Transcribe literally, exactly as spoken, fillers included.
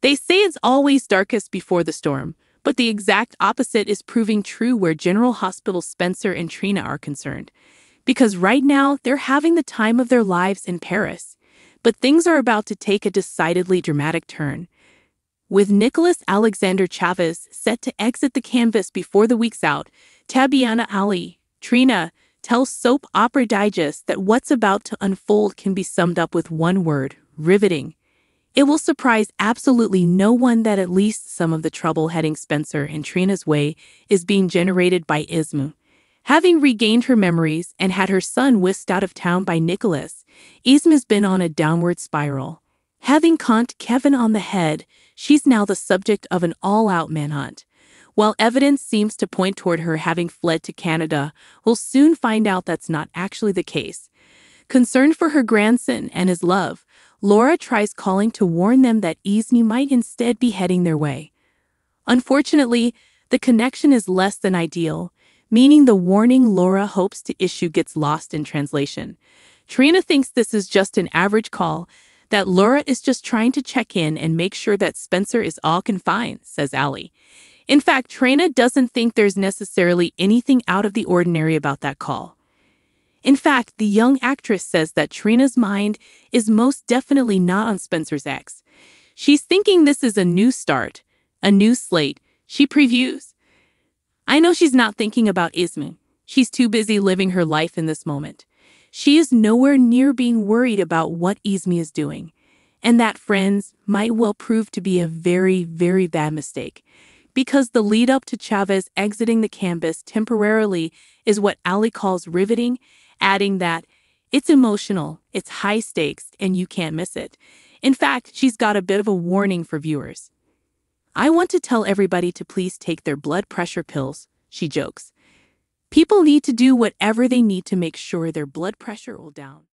They say it's always darkest before the storm, but the exact opposite is proving true where General Hospital Spencer and Trina are concerned. Because right now, they're having the time of their lives in Paris. But things are about to take a decidedly dramatic turn, with Nicholas Alexander Chavez set to exit the canvas before the week's out. Tabyana Ali, Trina, tells Soap Opera Digest that what's about to unfold can be summed up with one word: riveting. It will surprise absolutely no one that at least some of the trouble heading Spencer and Trina's way is being generated by Izmy. Having regained her memories and had her son whisked out of town by Nicholas, Izmy's been on a downward spiral. Having conked Kevin on the head, she's now the subject of an all-out manhunt. While evidence seems to point toward her having fled to Canada, we'll soon find out that's not actually the case. Concerned for her grandson and his love, Laura tries calling to warn them that Easney might instead be heading their way. Unfortunately, the connection is less than ideal, meaning the warning Laura hopes to issue gets lost in translation. Trina thinks this is just an average call, that Laura is just trying to check in and make sure that Spencer is all confined, says Ali. In fact, Trina doesn't think there's necessarily anything out of the ordinary about that call. In fact, the young actress says that Trina's mind is most definitely not on Spencer's ex. She's thinking this is a new start, a new slate. She previews. I know she's not thinking about Izmy. She's too busy living her life in this moment. She is nowhere near being worried about what Izmy is doing. And that, friends, might well prove to be a very, very bad mistake, because the lead-up to Chavez exiting the canvas temporarily is what Ali calls riveting, adding that it's emotional, it's high stakes, and you can't miss it. In fact, she's got a bit of a warning for viewers. I want to tell everybody to please take their blood pressure pills, she jokes. People need to do whatever they need to make sure their blood pressure will down.